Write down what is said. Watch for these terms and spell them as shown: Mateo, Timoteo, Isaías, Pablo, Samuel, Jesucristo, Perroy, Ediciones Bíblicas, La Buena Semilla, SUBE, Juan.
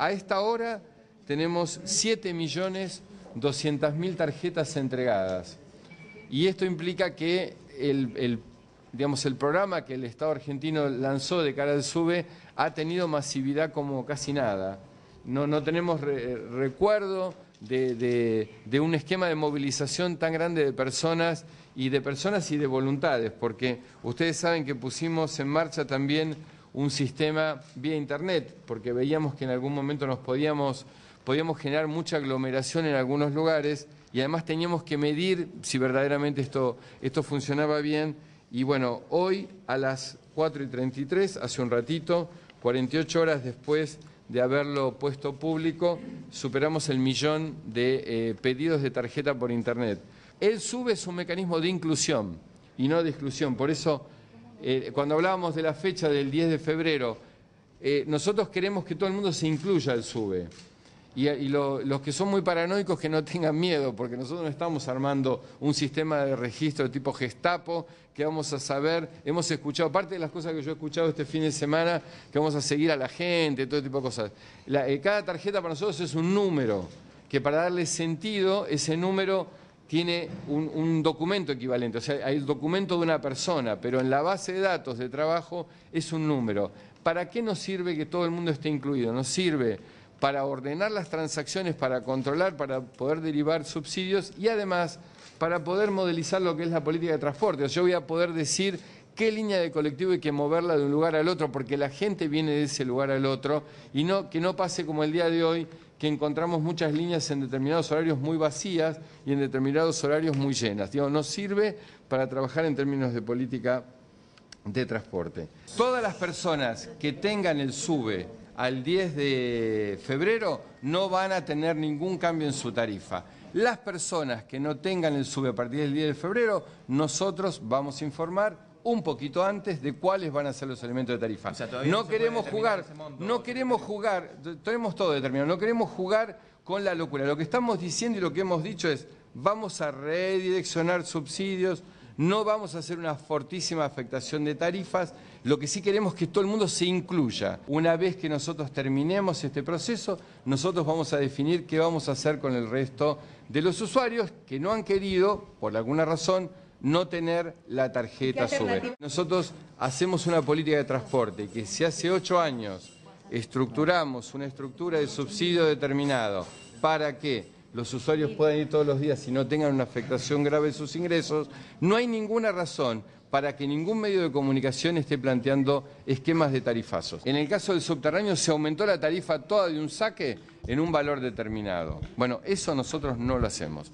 A esta hora tenemos 7.200.000 tarjetas entregadas. Y esto implica que el programa que el Estado argentino lanzó de cara al SUBE ha tenido masividad como casi nada. No tenemos recuerdo de un esquema de movilización tan grande de personas y de voluntades, porque ustedes saben que pusimos en marcha también un sistema vía internet, porque veíamos que en algún momento nos podíamos generar mucha aglomeración en algunos lugares y además teníamos que medir si verdaderamente esto funcionaba bien. Y bueno, hoy a las 4:33, hace un ratito, 48 horas después de haberlo puesto público, superamos el 1.000.000 de pedidos de tarjeta por internet. El SUBE es un mecanismo de inclusión y no de exclusión, por eso cuando hablábamos de la fecha del 10 de febrero, nosotros queremos que todo el mundo se incluya al SUBE. Y los que son muy paranoicos que no tengan miedo, porque nosotros no estamos armando un sistema de registro de tipo Gestapo, que vamos a saber, hemos escuchado, parte de las cosas que yo he escuchado este fin de semana, que vamos a seguir a la gente, todo tipo de cosas. Cada tarjeta para nosotros es un número, que para darle sentido, ese número tiene un documento equivalente, o sea, hay el documento de una persona, pero en la base de datos de trabajo es un número. ¿Para qué nos sirve que todo el mundo esté incluido? Nos sirve para ordenar las transacciones, para controlar, para poder derivar subsidios y además para poder modelizar lo que es la política de transporte. O sea, yo voy a poder decir qué línea de colectivo hay que moverla de un lugar al otro, porque la gente viene de ese lugar al otro, y no, que no pase como el día de hoy, que encontramos muchas líneas en determinados horarios muy vacías y en determinados horarios muy llenas. Digo, nos sirve para trabajar en términos de política de transporte. Todas las personas que tengan el SUBE al 10 de febrero no van a tener ningún cambio en su tarifa. Las personas que no tengan el SUBE a partir del 10 de febrero, nosotros vamos a informar un poquito antes de cuáles van a ser los elementos de tarifa. O sea, no queremos jugar, tenemos todo determinado, no queremos jugar con la locura. Lo que estamos diciendo y lo que hemos dicho es, vamos a redireccionar subsidios, no vamos a hacer una fortísima afectación de tarifas, lo que sí queremos es que todo el mundo se incluya. Una vez que nosotros terminemos este proceso, nosotros vamos a definir qué vamos a hacer con el resto de los usuarios que no han querido, por alguna razón, no tener la tarjeta SUBE. Nosotros hacemos una política de transporte que si hace 8 años estructuramos una estructura de subsidio determinado para que los usuarios puedan ir todos los días y no tengan una afectación grave de sus ingresos, no hay ninguna razón para que ningún medio de comunicación esté planteando esquemas de tarifazos. En el caso del subterráneo se aumentó la tarifa toda de un saque en un valor determinado. Bueno, eso nosotros no lo hacemos.